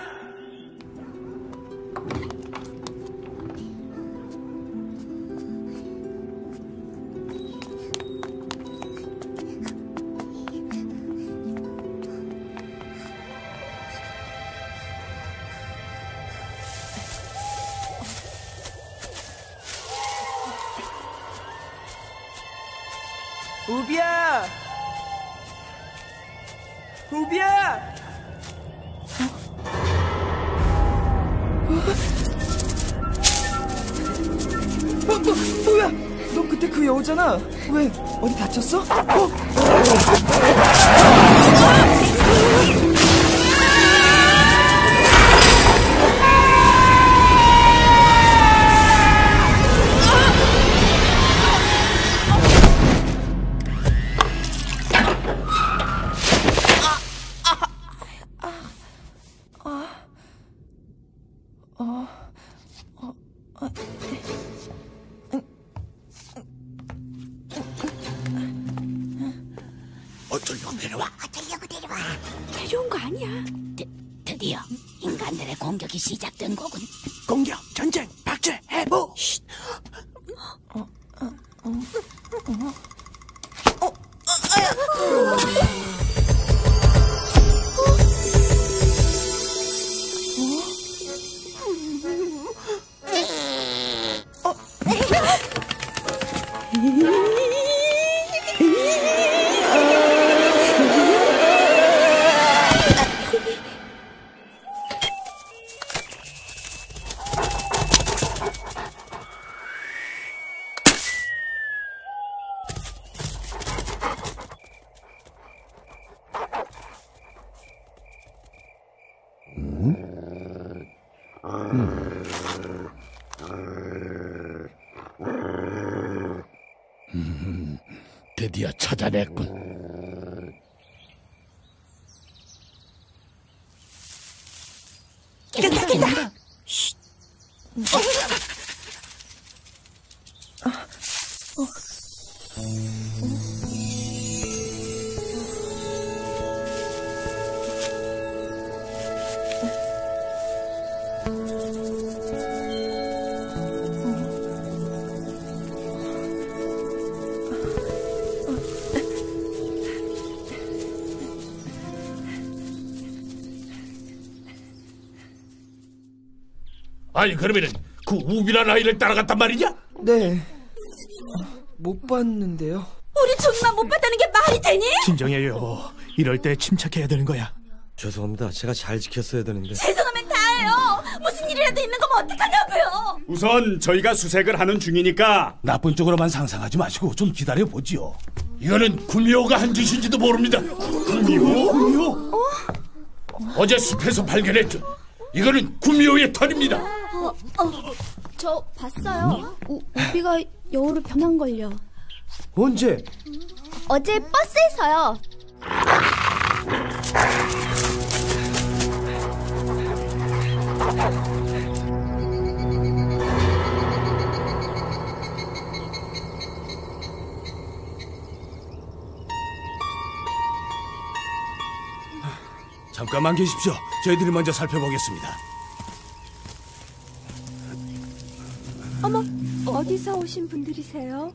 요비야! 요비야! 어? 어? 어? 뭐야? 너 그때 그 여자잖아. 왜? 어디 다쳤어? 어? 어쩌려고 내려와? 어쩌려고 내려와? 내려온 거 아니야. 드, 드디어 인간들의 공격이 시작된 거군. 공격, 전쟁, 박제, 해부. 쉿. 어, 어, 어, 어, 어, 어. 음, 드디어 찾아냈군. 깼다, 깼다. 쉿. 아, 어. 아니 그러면은 그 우비란 아이를 따라갔단 말이냐? 네, 못 봤는데요. 우리 존나 못 봤다는 게 말이 되니? 진정해요. 이럴 때 침착해야 되는 거야. 죄송합니다. 제가 잘 지켰어야 되는데. 죄송하면 다예요. 무슨 일이라도 있는 거면 어떡하냐고요. 우선 저희가 수색을 하는 중이니까 나쁜 쪽으로만 상상하지 마시고 좀 기다려보지요. 이거는 구미호가 한 짓인지도 모릅니다. 구미호? 구미호? 어? 어제 숲에서 발견했죠. 이거는 구미호의 털입니다. 어, 어, 저 봤어요. 오, 오비가 여우로 변한걸요. 언제? 어제 버스에서요. 잠깐만 계십시오. 저희들이 먼저 살펴보겠습니다. 어머, 어디서 오신 분들이세요?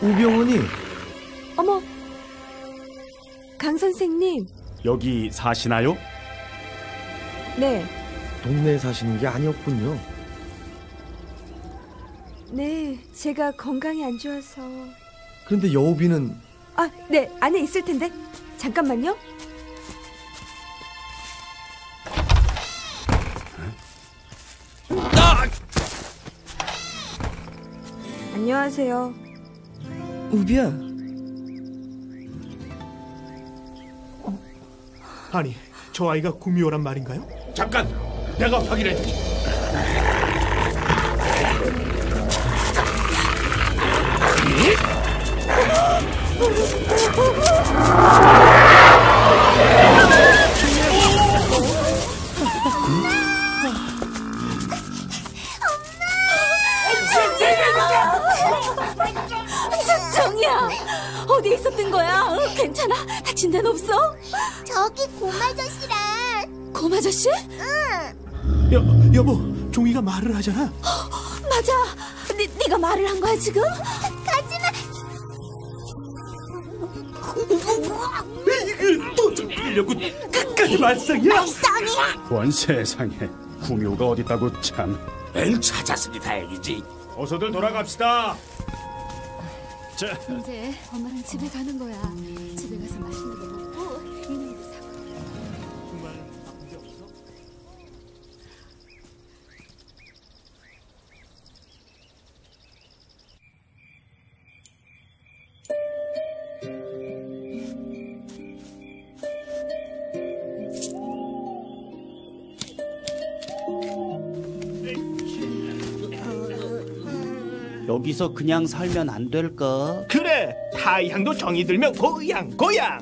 우병우님. 어머, 강 선생님. 여기 사시나요? 네. 동네에 사시는 게 아니었군요. 네, 제가 건강이 안 좋아서. 그런데 여우비는? 아, 네, 안에 있을 텐데. 잠깐만요. 응? 아! 안녕하세요. 우비야. 어? 아니, 저 아이가 구미호란 말인가요? 잠깐, 내가 확인해줄게. 정이야, 어디에 있었던 거야? 괜찮아? 다친 데는 없어? 저기 곰아저씨랑. 곰아저씨? 응. 여, 여보, 종이가 말을 하잖아. 허, 맞아. 네, 네가 말을 한 거야 지금? 가지마. 이걸 또 죽이려고 끝까지 말썽이야? 말썽이야. 원 세상에. 궁유가 어딨다고 참. 에휴, 찾았으니 다행이지. 어서들 돌아갑시다. 자. 이제 엄마랑 집에 가는 거야. 집에 가서 맛있는 거 먹고 이놈도 사고. 정말 나쁜 게 없어? 여기서 그냥 살면 안 될까? 그래! 타향도 정이 들면 고향 고향!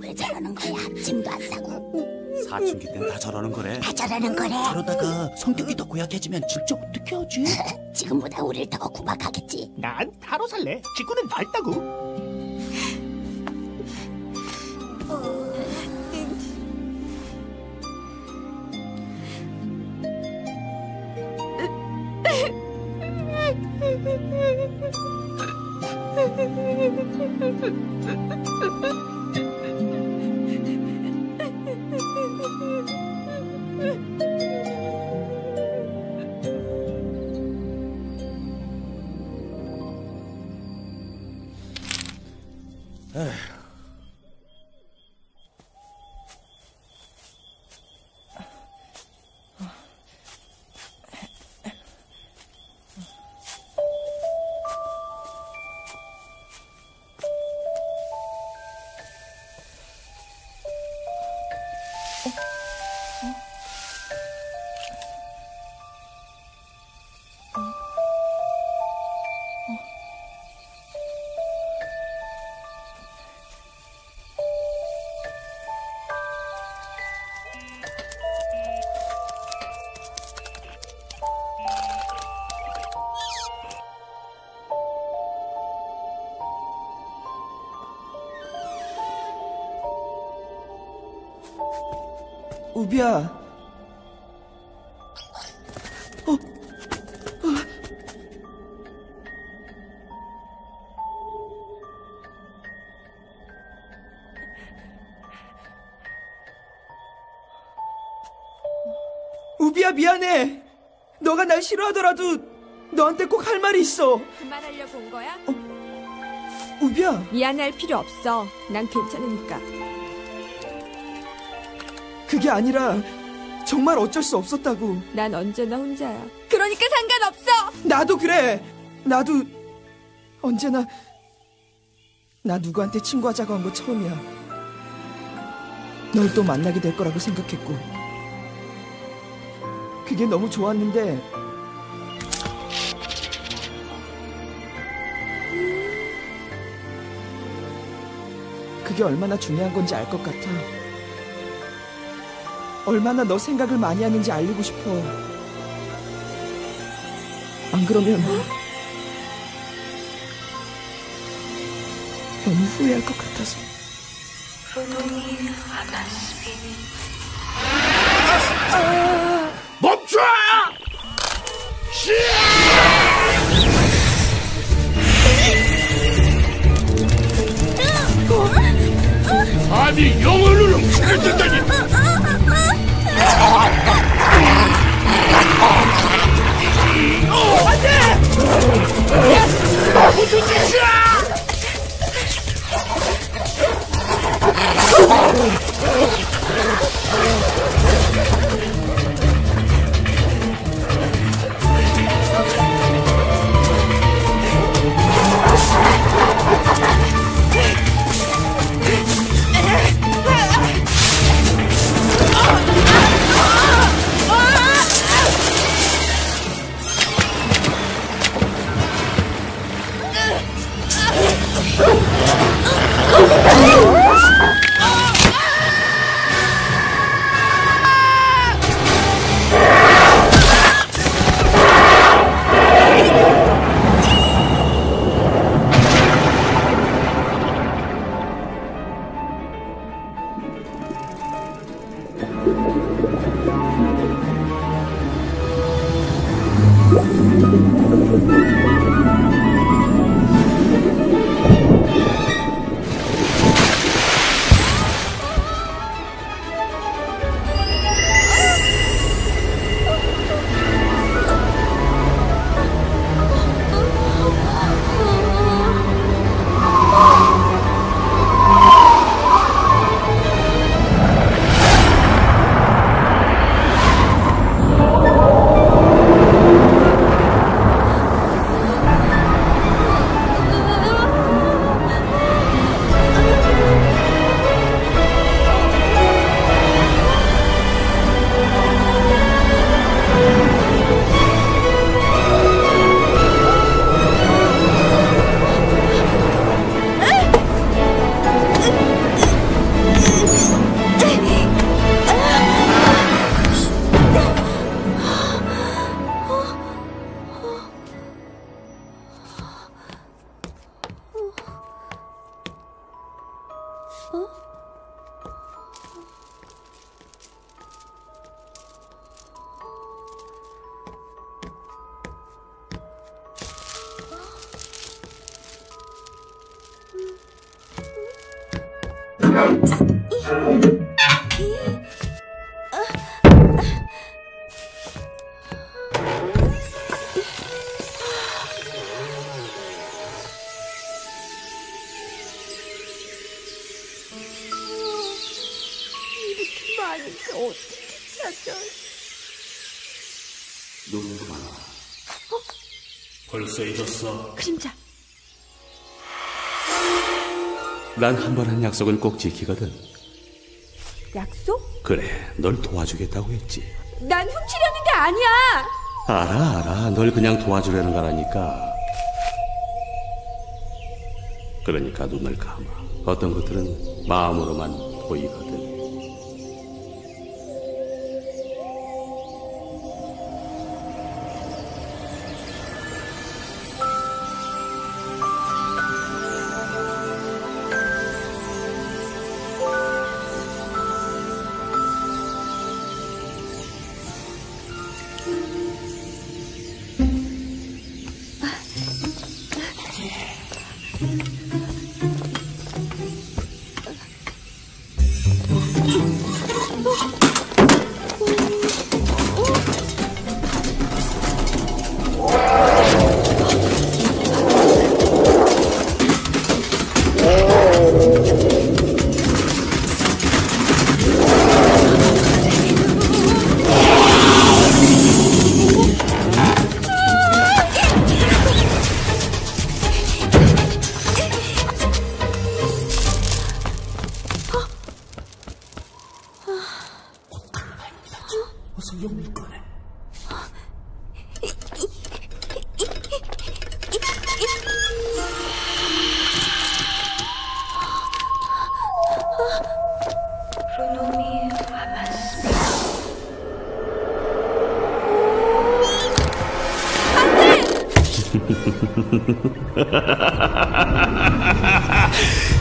왜 저러는 거야? 짐도 안 싸고. 사춘기 땐 다 저러는 거래. 다 저러는 거래. 저러다가 성격이 더 고약해지면 진짜 어떻게 하지? 지금보다 우릴 더 구박하겠지. 난 타로 살래. 직구는 낡다고. 우비야. 어? 어? 우비야, 미안해. 너가 날 싫어하더라도 너한테 꼭 할 말이 있어. 그 말하려고 온 거야? 어? 우비야. 미안할 필요 없어. 난 괜찮으니까. 그게 아니라 정말 어쩔 수 없었다고. 난 언제나 혼자야. 그러니까 상관없어. 나도 그래. 나도 언제나 나 누구한테 친구하자고 한 거 처음이야. 널 또 만나게 될 거라고 생각했고 그게 너무 좋았는데 그게 얼마나 중요한 건지 알 것 같아. 얼마나 너 생각을 많이 하는지 알리고 싶어. 안 그러면 너무 후회할 것 같아서. 아, 아. 멈춰! 아니 영혼을 움직일 때다니. 안돼! 이렇게 많으니까 어떻게 찾아? 눈도 많아. 어? 벌써 잊었어. 그림자. 난 한 번 한 약속은 꼭 지키거든. 약속? 그래, 널 도와주겠다고 했지. 난 훔치려는 게 아니야. 알아, 알아. 널 그냥 도와주려는 거라니까. 그러니까 눈을 감아. 어떤 것들은 마음으로만 보이거든.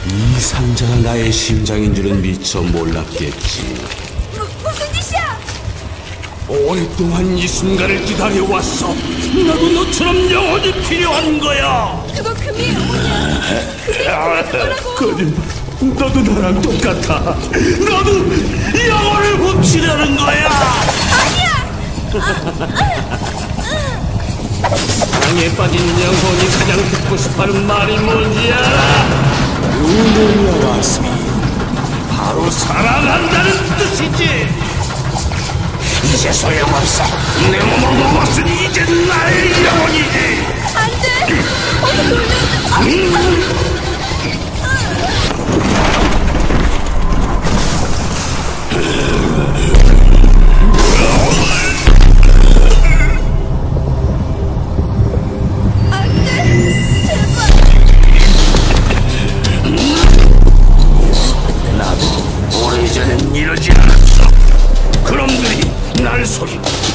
이 상자가 나의 심장인 줄은 미처 몰랐겠지. 무, 무슨 짓이야? 오랫동안 이 순간을 기다려왔어. 나도 너처럼 영혼이 필요한 거야. 그거 금이 뭐냐? 거짓말. 너도 나랑 똑같아. 너도 영혼을 훔치려는 거야. 아니야. 땅에 빠진 영혼이 가장 듣고 싶어하는 말이 뭔지 알아? 눈을 열었으니 바로 사랑한다는 뜻이지. 이제 소용없어. 내 몸으로 먹었으니 이제 나의 영혼이지. 안돼. 어서 돌려줘.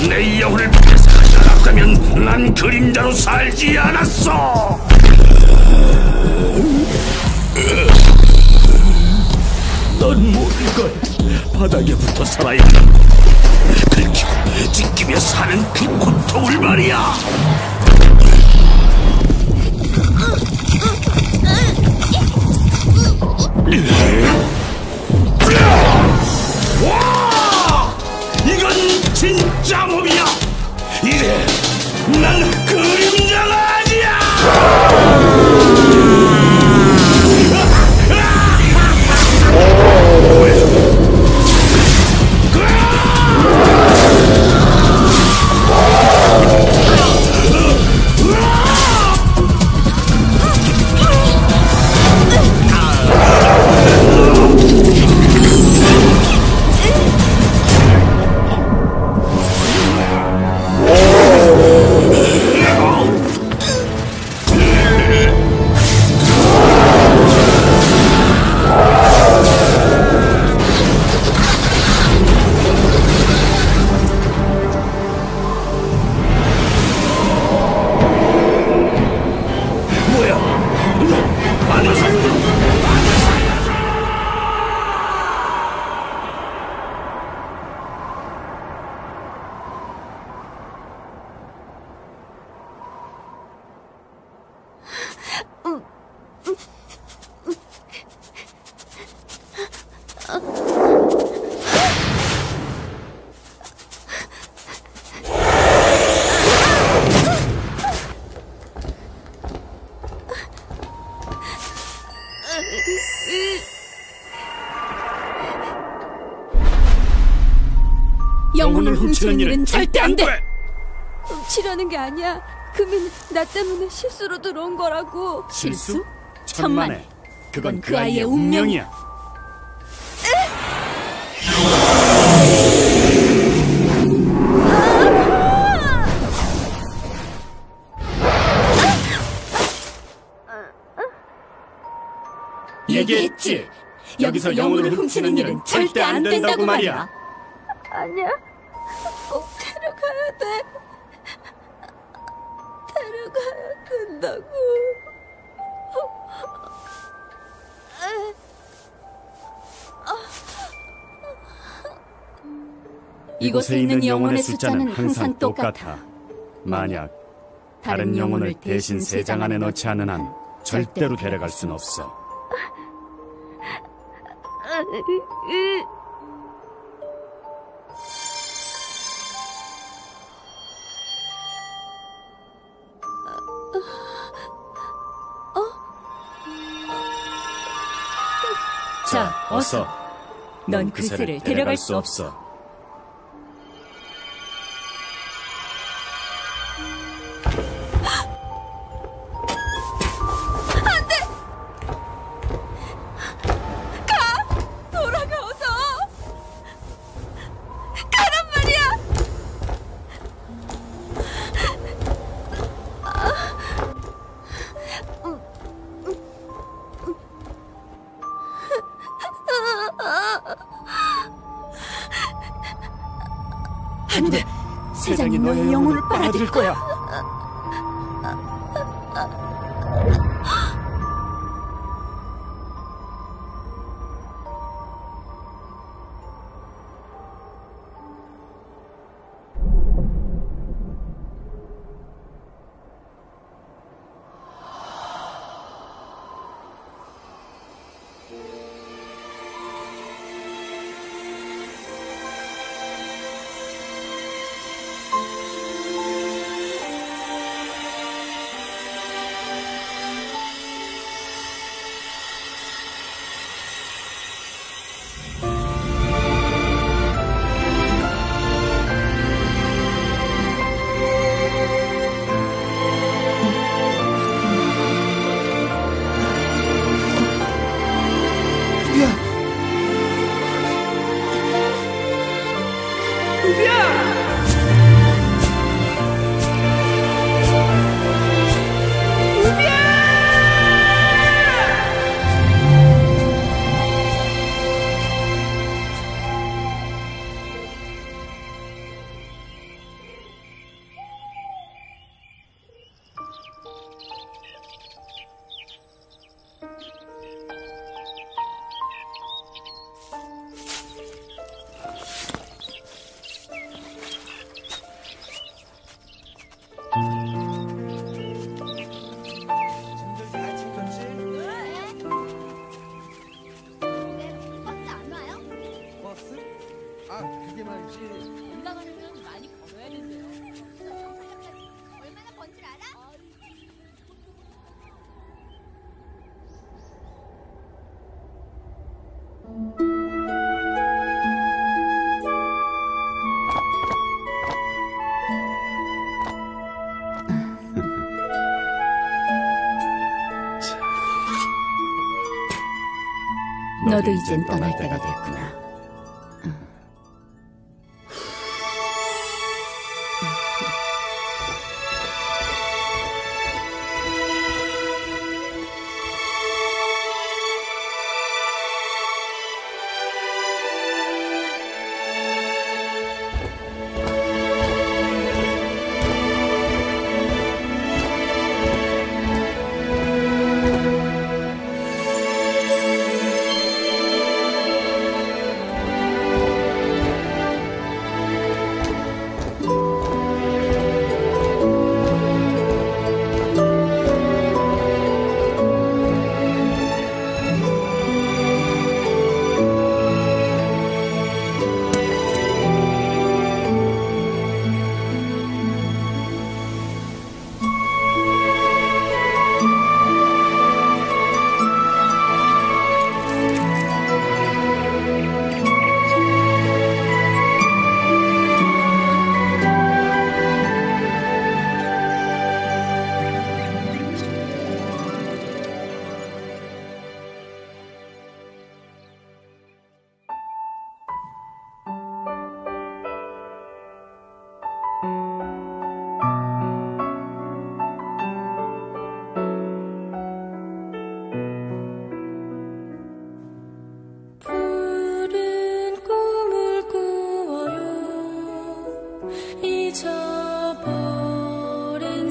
내 영혼을 빼앗아가지 않았다면 난 그림자로 살지 않았어. 넌 모든 걸 바닥에 붙어 살아야 한다. 긁히고 찢기며 사는 그 고통을 말이야. 진짜 몸이야! 이제 난 그림자가 아니야! 돈을 훔치는 일은 절대 안 돼! 훔치려는 게 아니야. 금은 나 때문에 실수로 들어온 거라고. 실수? 천만에. 그건 그 아이의 운명이야. 얘기했지? 여기서 영혼을 훔치는 일은 절대 안 된다고 말이야. 아니야, 꼭 데려가야 돼. 데려가야 된다고. 이곳에 있는 영혼의 숫자는 항상 똑같아. 만약 다른 영혼을 대신 세 장 안에 넣지 않는 한 절대로 데려갈 순 없어. 자, 어서. 넌 그 새를 데려갈 수 없어. 안돼! 세상이 너의 영혼을 빨아들일 거야! 너도 이젠 떠날 때가 됐구나.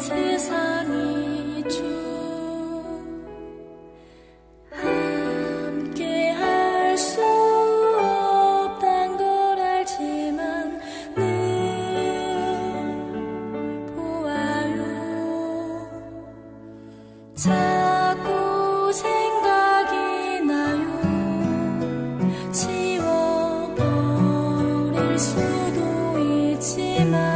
세상이 주 함께 할 수 없단 걸 알지만 늘 보아요. 자꾸 생각이 나요. 지워버릴 수도 있지만